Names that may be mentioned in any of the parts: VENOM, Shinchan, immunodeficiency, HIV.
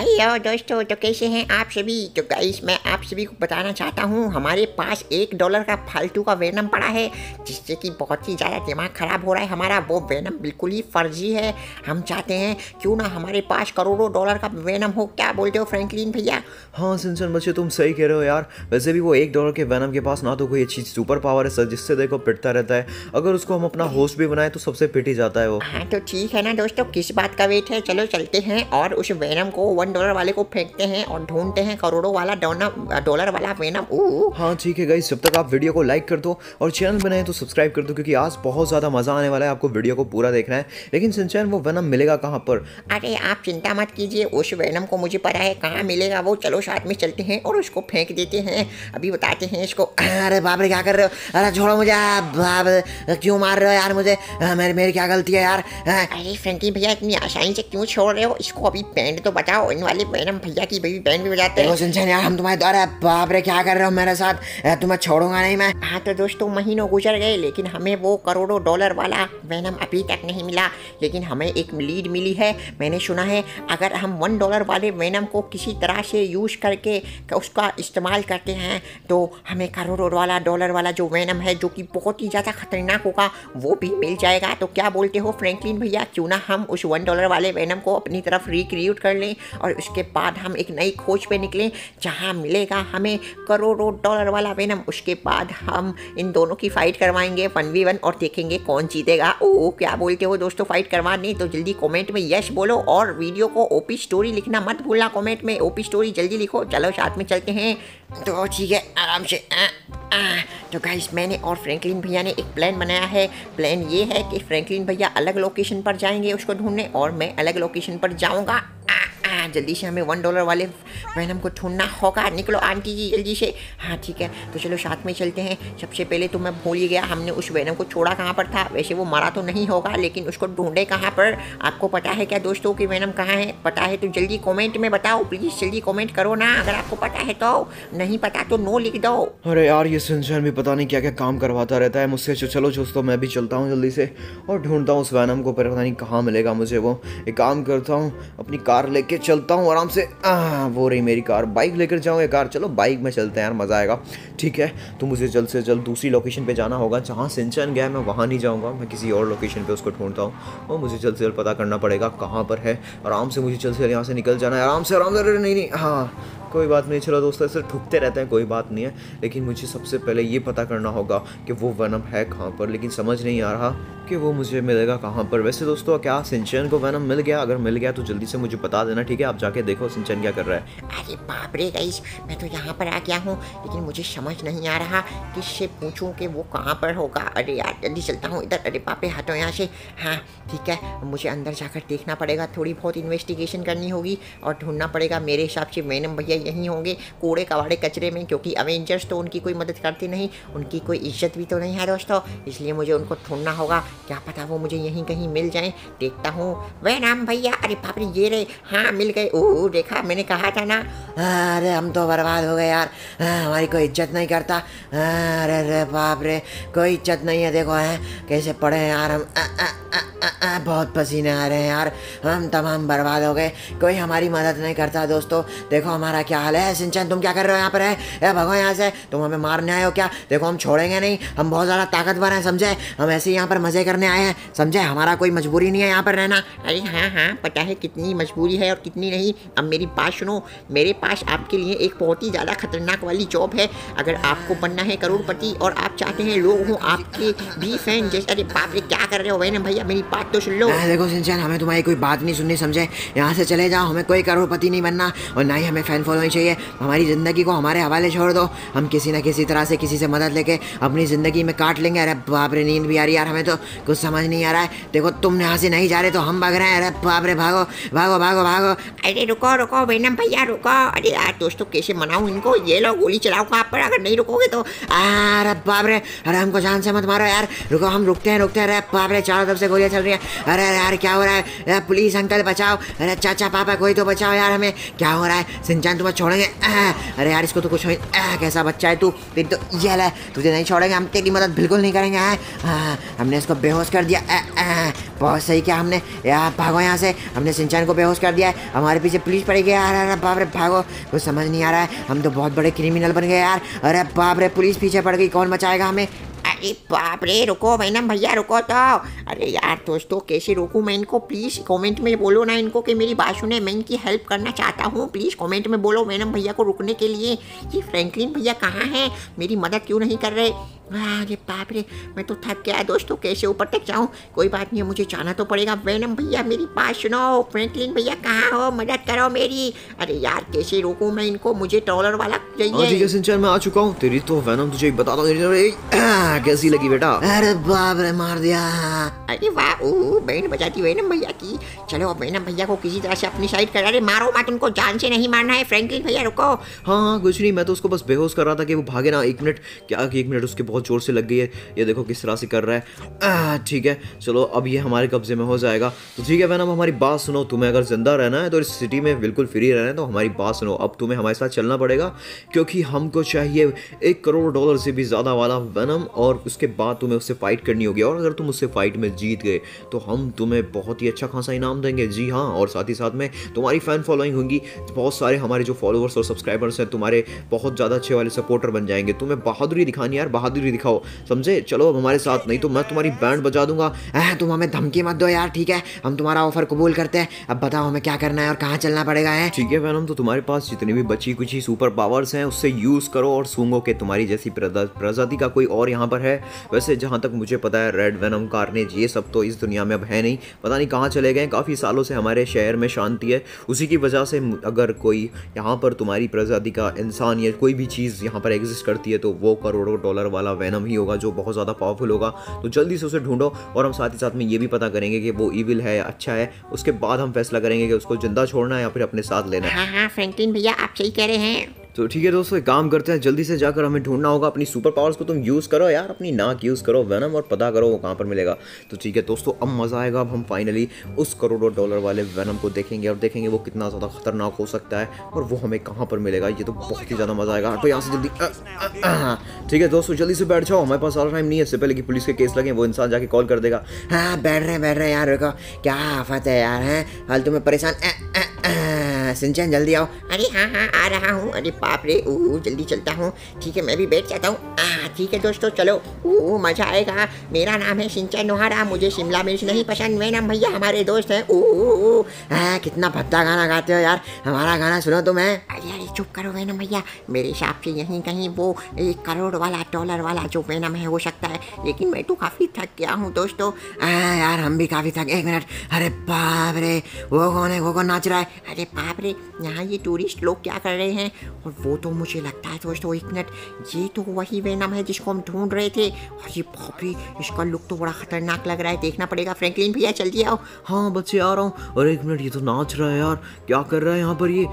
Hello दोस्तों, तो कैसे हैं आप सभी। तो गाइस मैं आप सभी को बताना चाहता हूं हमारे पास $1 का फालतू का वेनम पड़ा है, जिससे कि बहुत ही ज़्यादा दिमाग ख़राब हो रहा है हमारा। वो वेनम बिल्कुल ही फर्जी है। हम चाहते हैं क्यों ना हमारे पास करोड़ों डॉलर का वेनम हो। क्या बोलते हो फ्रैंकलिन भैया? हाँ शिनचैन बच्चे, तुम सही कह रहे हो यार। वैसे भी वो $1 के वेनम के पास ना तो कोई अच्छी सुपर पावर है सर, जिससे देखो पिटता रहता है। अगर उसको हम अपना होस्ट भी बनाए तो सबसे पिट ही जाता है वो। हाँ तो ठीक है ना दोस्तों, किस बात का वेट है। चलो चलते हैं और उस वेनम को $1 वाले को फेंकते हैं और ढूंढते हैं करोड़ों वाला डॉलर वाला वेनम। हाँ ठीक है गाइस, जब तक आप वीडियो को लाइक कर दो और चैनल बनाए तो सब्सक्राइब कर दो, क्योंकि आज बहुत ज़्यादा मज़ा आने वाला है। आपको वीडियो को पूरा देखना है। लेकिन शिनचैन वो वेनम मिलेगा कहाँ पर? अरे आप चिंता मत कीजिए, उस वेनम को मुझे पता है कहाँ मिलेगा वो। चलो साथ में चलते हैं और उसको फेंक देते हैं। अभी बताते हैं इसको। अरे बाप रे, क्या कर रहे हो? अरे छोड़ो मुझे, बाप क्यों मार रहे हो यार मुझे? मेरी क्या गलती है यार? अरे फ्रेंकी भैया, इतनी आसानी से क्यों छोड़ रहे हो इसको? अभी बैंड तो बचाओ, इन वाले वेनम भैया की भी बैंड भी बजाते हैं। शिनचैन यार हम तुम्हारे द्वारा, बाप रे क्या कर रहे हो मेरे साथ, तुम्हें छोड़ूंगा नहीं मैं। हाँ तो दोस्तों महीनों गुजर गए, लेकिन हमें वो करोड़ों डॉलर वाला वेनम अभी तक नहीं मिला। लेकिन हमें एक लीड मिली है। मैंने सुना है अगर हम $1 वाले वेनम को किसी तरह से यूज करके उसका इस्तेमाल करते हैं तो हमें करोड़ों वाला डॉलर वाला जो वेनम है, जो कि बहुत ही ज़्यादा खतरनाक होगा, वो भी मिल जाएगा। तो क्या बोलते हो फ्रैंकलिन भैया, क्यों ना हम उस $1 वाले वेनम को अपनी तरफ रिक्रिएट कर लें और उसके बाद हम एक नई खोज पे निकलें जहाँ मिलेगा हमें करोड़ों डॉलर वाला वेनम। उसके बाद हम इन दोनों की फाइट करवाएंगे 1v1 और देखेंगे कौन जीतेगा। ओ क्या बोलते हो दोस्तों, फाइट करवानी? तो जल्दी कमेंट में यस बोलो और वीडियो को ओपी स्टोरी लिखना मत भूलना। कमेंट में ओपी स्टोरी जल्दी लिखो। चलो साथ में चलते हैं। तो ठीक है आराम से। तो गाइस मैंने और फ्रैंकलिन भैया ने एक प्लान बनाया है। प्लान ये है कि फ्रैंकलिन भैया अलग लोकेशन पर जाएंगे उसको ढूंढने और मैं अलग लोकेशन पर जाऊँगा। जल्दी से हमें $1 वाले वेनम को ढूंढना होगा। निकलो आंटी जी जल्दी से। हाँ ठीक है, तो चलो साथ में चलते हैं। सबसे पहले तो मैं भूल ही गया हमने उस वेनम को छोड़ा कहाँ पर था। वैसे वो मरा तो नहीं होगा, लेकिन उसको ढूंढे कहाँ पर? आपको पता है क्या दोस्तों कि वेनम कहाँ है? पता है तो जल्दी कॉमेंट में बताओ प्लीज़, जल्दी कॉमेंट करो ना अगर आपको पता है तो। नहीं पता तो नो लिख दो। अरे यार ये शिनचैन भी पता नहीं क्या क्या काम करवाता रहता है मुझसे। चलो दोस्तों मैं भी चलता हूँ जल्दी से और ढूंढता हूँ उस वेनम को, पर पता नहीं कहाँ मिलेगा मुझे वो। एक काम करता हूँ, अपनी कार लेके चलता हूँ आराम से। वो रही मेरी कार, बाइक लेकर जाऊँ कार। चलो बाइक में चलते हैं यार, मज़ा आएगा। ठीक है तो मुझे जल्द से जल्द दूसरी लोकेशन पे जाना होगा। जहाँ शिनचैन गया मैं वहाँ नहीं जाऊँगा, मैं किसी और लोकेशन पे उसको ढूंढता हूँ और मुझे जल्द से जल्द पता करना पड़ेगा कहाँ पर है। आराम से मुझे जल्द से जल्द यहाँ से निकल जाना है आराम से आराम से। नहीं हाँ कोई बात नहीं। चलो दोस्तों ऐसे ठुकते रहते हैं, कोई बात नहीं है। लेकिन मुझे सबसे पहले ये पता करना होगा कि वो वेनम है कहाँ पर। लेकिन समझ नहीं आ रहा कि वो मुझे मिलेगा कहाँ पर। वैसे दोस्तों क्या शिनचैन को वेनम मिल गया? अगर मिल गया तो जल्दी से मुझे बता देना ठीक है। आप जाके देखो शिनचैन क्या कर रहा है। अरे बाप रे गाइस, मैं तो यहाँ पर आ गया हूँ, लेकिन मुझे समझ नहीं आ रहा किससे पूछूँ कि वो कहाँ पर होगा। अरे यार जल्दी चलता हूँ इधर। अरे बाप रे हटो यहाँ से। हाँ ठीक है, मुझे अंदर जाकर देखना पड़ेगा, थोड़ी बहुत इन्वेस्टिगेशन करनी होगी और ढूंढना पड़ेगा। मेरे हिसाब से वेनम भैया यहीं होंगे कूड़े कबाड़े कचरे में, क्योंकि अवेंजर्स तो उनकी कोई मदद करती नहीं, उनकी कोई इज्जत भी तो नहीं है दोस्तों, इसलिए मुझे उनको ढूंढना होगा। क्या पता वो मुझे यहीं कहीं मिल जाएं। देखता हूँ वेनम भैया। अरे बाप रे ये रहे। हाँ मिल गए। ओ देखा मैंने कहा था ना। अरे हम तो बर्बाद हो गए यार, हमारी कोई इज्जत नहीं करता। अरे बाप रे कोई इज्जत नहीं है। देखो हैं कैसे पड़े हैं यार हम। बहुत पसीने आ रहे हैं यार, हम तमाम बर्बाद हो गए, कोई हमारी मदद नहीं करता। दोस्तों देखो हमारा क्या हाल है। शिनचैन तुम क्या कर रहे हो यहाँ पर? है भगो यहाँ से, तुम हमें मारने आए हो क्या? देखो हम छोड़ेंगे नहीं, हम बहुत ज़्यादा ताकतवर हैं समझे, हम ऐसे ही यहाँ पर मज़े करने आए हैं समझे, हमारा कोई मजबूरी नहीं है यहाँ पर रहना। अरे हाँ हाँ पता है कितनी मजबूरी है और कितनी नहीं। अब मेरी बात सुनो, मेरे पास आपके लिए एक बहुत ही ज़्यादा खतरनाक वाली जॉब है। अगर आपको बनना है करोड़पति और आप चाहते हैं लोग हों आपके भी फैन जैसे। अरे बाप रे क्या कर रहे हो वेनम भैया, मेरी बात तो सुन लो। देखो शिनचैन हमें तुम्हारी कोई बात नहीं सुननी समझे, यहाँ से चले जाओ, हमें कोई करोड़पति नहीं बनना और ना ही हमें फैन फॉलोइंग चाहिए। हमारी ज़िंदगी को हमारे हवाले छोड़ दो, हम किसी ना किसी तरह से किसी से मदद लेके अपनी ज़िंदगी में काट लेंगे। अरे बाप रे नींद भी आ रही यार, हमें तो कुछ समझ नहीं आ रहा है। देखो तुम यहाँ से नहीं जा रहे तो हम भाग रहे हैं। अरे बाप रे भागो भागो भागो भागो। अरे रुको रुको वेनम भैया रुको। अरे यार दोस्तों कैसे मनाऊँ इनको, ये लो गोली चलाओ आप पर, अगर नहीं रुकोगे तो। अरे बाप रे, अरे हमको जान से मत मारो यार, रुको हम रुकते हैं। अरे बाप रे चारों तरफ से गोलियाँ चल रही है। अरे यार क्या हो रहा है? पुलिस अंकल बचाओ, अरे चाचा पापा कोई तो बचाओ यार हमें, क्या हो रहा है? शिनचैन तुम्हें छोड़ेंगे। अरे यार इसको तो कुछ कैसा बच्चा है तू, तेरी तो ये है, तुझे नहीं छोड़ेंगे हम, तेरी मदद बिल्कुल नहीं करेंगे। हमने इसको बेहोश कर दिया। बहुत सही किया हमने यार, भागो यहाँ से, हमने शिनचैन को बेहोश कर दिया है, हमारे पीछे पुलिस पड़ी गई यार। अरे बाप रे भागो, कुछ समझ नहीं आ रहा है, हम तो बहुत बड़े क्रिमिनल बन गए यार। अरे बाप रे पुलिस पीछे पड़ गई, कौन बचाएगा हमें। अरे बाप रे रुको वेनम भैया रुको तो। अरे यार दोस्तों कैसे रोकूं मैं इनको, प्लीज़ कमेंट में बोलो ना इनको कि मेरी बात सुने, मैं इनकी हेल्प करना चाहता हूँ, प्लीज़ कमेंट में बोलो वेनम भैया को रुकने के लिए। ये फ्रैंकलिन भैया कहाँ हैं, मेरी मदद क्यों नहीं कर रहे। अरे बाप रे मैं तो थक गया दोस्तों, कैसे ऊपर तक जाऊँ, कोई बात नहीं मुझे जाना तो पड़ेगा। वेनम भैया मेरी बात सुनो, फ्रैंकलिन भैया कहाँ हो, मदद करो मेरी। अरे यार कैसे रोकूं मैं इनको, मुझे ट्रॉलर वाला चाहिए। शिनचैन मैं आ चुका हूँ, तेरी तो वेनम तुझे बता दो कैसी लगी बेटा। अरे बाप रे मार दिया, अरे वाह बैंड बजाती वेनम भैया की। चलो वेनम भैया को किसी तरह से अपनी साइड करा रहे, मारो मत उनको, जान से नहीं मारना है। फ्रैंकलिन भैया रुको। हाँ कुछ नहीं, मैं तो उसको बस बेहोश कर रहा था कि वो भागे ना। एक मिनट क्या कि 1 मिनट उसके बहुत जोर से लग गई है, ये देखो किस तरह से कर रहा है। ठीक है चलो अब ये हमारे कब्जे में हो जाएगा तो ठीक है। वेनम हमारी बात सुनो, तुम्हें अगर जिंदा रहना है तो इस सिटी में बिल्कुल फ्री रहना है तो हमारी बात सुनो, अब तुम्हें हमारे साथ चलना पड़ेगा क्योंकि हमको चाहिए $1 करोड़ से भी ज़्यादा वाला वेनम, और उसके बाद तुम्हें उससे फाइट करनी होगी, और अगर तुम उससे फाइट में जीत गए तो हम तुम्हें बहुत ही अच्छा खासा इनाम देंगे। जी हाँ, और साथ ही साथ में तुम्हारी फ़ैन फॉलोइंग होंगी, बहुत सारे हमारे जो फॉलोअर्स और सब्सक्राइबर्स हैं तुम्हारे बहुत ज़्यादा अच्छे वाले सपोर्टर बन जाएंगे। तुम्हें बहादुरी दिखानी यार, बहादुरी दिखाओ समझे। चलो अब हमारे साथ, नहीं तो मैं तुम्हारी बैंड बजा दूंगा। तुम हमें धमकी मत दो यार, ठीक है हम तुम्हारा ऑफर कबूल करते हैं। अब बताओ हमें क्या करना है और कहाँ चलना पड़ेगा है। ठीक है वेनम, तो तुम्हारे पास जितनी भी बची कुछ ही सुपर पावर्स हैं उससे यूज़ करो और सूंघो कि तुम्हारी जैसी प्रजाति का कोई और यहाँ पर है। वैसे जहाँ तक मुझे पता है रेड वेनम, कार्नेज ये सब तो इस दुनिया में अब है नहीं, पता नहीं कहाँ चले गए। काफ़ी सालों से हमारे शहर में शांति है, उसी की वजह से अगर कोई यहाँ पर तुम्हारी प्रजाति का इंसान या कोई भी चीज़ यहाँ पर एग्जिस्ट करती है तो वो $1 करोड़ वाला वेनम ही होगा जो बहुत ज़्यादा पावरफुल होगा। तो जल्दी से उसे ढूंढो और हम साथ ही साथ में ये भी पता करेंगे कि वो ईविल है या अच्छा है, उसके बाद हम फैसला करेंगे कि उसको जिंदा छोड़ना है या फिर अपने साथ लेना है। हाँ हाँ फ्रैंकलिन भैया आप सही कह रहे हैं। तो ठीक है दोस्तों एक काम करते हैं, जल्दी से जाकर हमें ढूंढना होगा। अपनी सुपर पावर्स को तुम यूज़ करो यार, अपनी नाक यूज़ करो वेनम, और पता करो वो कहाँ पर मिलेगा। तो ठीक है दोस्तों अब मज़ा आएगा, अब हम फाइनली उस $1 करोड़ वाले वेनम को देखेंगे और देखेंगे वो कितना ज़्यादा खतरनाक हो सकता है और वो हमें कहाँ पर मिलेगा। ये तो बहुत ही ज़्यादा मज़ा आएगा। तो यहाँ से जल्दी ठीक है दोस्तों जल्दी से बैठ जाओ, हमारे पास ज़्यादा टाइम नहीं है, इससे पहले कि पुलिस के केस लगे वो इंसान जाके कॉल कर देगा। हाँ बैठ रहे यार, रुको क्या आफत है यार, हैं हाल तुम्हें परेशान। शिनचैन जल्दी आओ। अरे हाँ हाँ आ रहा हूँ। अरे बाप रे जल्दी चलता हूँ। ठीक है मैं भी बैठ जाता हूँ। ठीक है दोस्तों चलो, मज़ा आएगा। मेरा नाम है शिनचैन नोहारा, मुझे शिमला मिर्च नहीं पसंद। वेनम भैया हमारे दोस्त हैं। कितना भद्दा गाना गाते हो यार, हमारा गाना सुनो तुम। है अरे अरे चुप करो वेनम भैया, मेरे हिसाब से यहीं कहीं वो $1 करोड़ वाला डॉलर वाला जो वेनम है हो सकता है, लेकिन मैं तो काफ़ी थक गया हूँ दोस्तों। यार हम भी काफ़ी थक। 1 मिनट, अरे बाप रे वो कौन है, वो कौन नाच रहा है। अरे बाप यहाँ ये टूरिस्ट लोग क्या कर रहे हैं, और वो तो मुझे लगता है दोस्तों 1 मिनट, ये तो वही वेनम है जिसको हम ढूंढ रहे थे। और ये भाभी इसका लुक तो बड़ा खतरनाक लग रहा है, देखना पड़ेगा। फ्रैंकलिन भैया जल्दी आओ। हाँ बच्चे आ रहा हूँ। और 1 मिनट ये तो नाच रहा है यार, क्या कर रहा है यहाँ पर ये।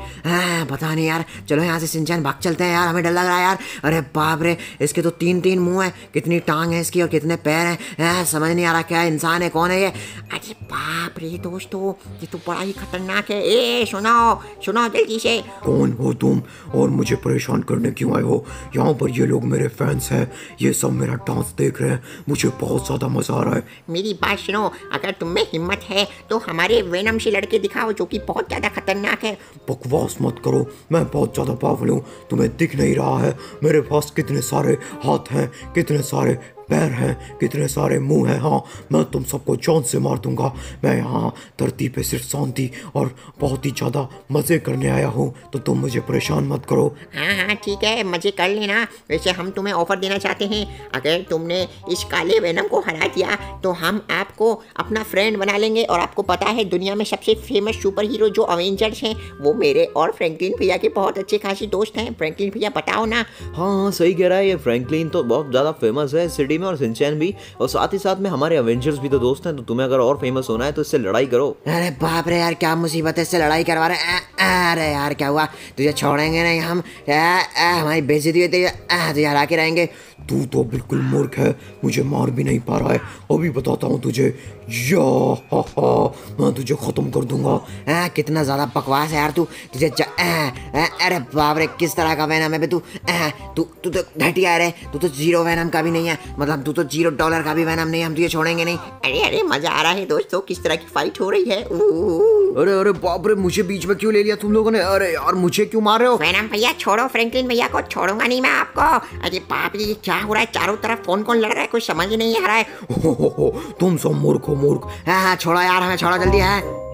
पता नहीं यार, चलो यहाँ से शिनचैन भाग चलते हैं यार, हमें डर लग रहा है यार। अरे बाप रे इसके तो 3-3 मुँह है, कितनी टांग है इसकी और कितने पैर हैं, समझ नहीं आ रहा क्या इंसान है कौन है ये। अरे बाप रे दोस्तों ये तो बड़ा ही खतरनाक है। ए सुनाओ सुना जल्दी से, कौन हो तुम और मुझे परेशान करने क्यों आए हो। यहाँ पर ये लोग मेरे फैंस हैं, ये सब मेरा डांस देख रहे हैं, मुझे बहुत ज़्यादा मज़ा आ रहा है। मेरी बात सुनो, अगर तुम में हिम्मत है तो हमारे वेनम से लड़के दिखाओ जो कि बहुत ज़्यादा खतरनाक है। बकवास मत करो, मैं बहुत ज़्यादा पावरफुल हूँ, तुम्हें दिख नहीं रहा है मेरे पास कितने सारे हाथ हैं, कितने सारे पैर हैं, कितने सारे मुंह हैं। हाँ मैं तुम सबको जान से मार दूंगा। मैं यहाँ धरती पे सिर्फ शांति और बहुत ही ज़्यादा मज़े करने आया हूँ, तो तुम मुझे परेशान मत करो। हाँ हाँ ठीक है मज़े कर लेना। वैसे हम तुम्हें ऑफ़र देना चाहते हैं, अगर तुमने इस काले वेनम को हरा दिया तो हम आपको अपना फ्रेंड बना लेंगे। और आपको पता है दुनिया में सबसे फेमस सुपर हीरो जो अवेंजर्स हैं वो मेरे और फ्रैंकलिन भैया के बहुत अच्छे खासी दोस्त हैं। फ्रैंकलिन भैया बताओ ना। हाँ सही कह रहा है, ये फ्रैंकलिन तो बहुत ज़्यादा फेमस है सिटी में, और शिनचैन भी, और साथ ही साथ में हमारे एवेंजर्स भी तो दोस्त हैं। तो तुम्हें अगर और फेमस होना है तो इससे लड़ाई करो। अरे बाप रे यार क्या मुसीबत है, इससे लड़ाई करवा रहे हैं। अरे यार क्या हुआ, तुझे छोड़ेंगे नहीं हम, हमारी बेइज्जती होती है, तुझे हरा के रहेंगे। तू तो बिल्कुल मूर्ख है, मुझे मार भी नहीं पा रहा है। अभी बताता हूँ तुझे, या हा हा मैं तुझे ख़त्म कर दूंगा। कितना ज़्यादा बकवास है यार तू, तुझे अरे बाप रे किस तरह का वेनम है बे तू। तू तो घटिया है, तू तो जीरो वेनम का भी नहीं है, मतलब तू तो $0 का भी वेनम नहीं है। हम तुझे छोड़ेंगे नहीं। अरे अरे मज़ा आ रहा है दोस्तों, किस तरह की फाइट हो रही है। अरे अरे बाप रे, मुझे बीच में क्यों ले लिया तुम लोगों ने। अरे यार मुझे क्यों मार रहे हो। वेनम भैया छोड़ो, फ्रैंकलिन भैया को छोड़ूंगा नहीं मैं आपको। अरे बाप रे क्या हो रहा है, चारों तरफ कौन कौन लड़ रहा है, कुछ समझ नहीं आ रहा है। तुम सब मूर्ख हो मूर्ख। हाँ हाँ छोड़ो यार हमें, छोड़ो जल्दी।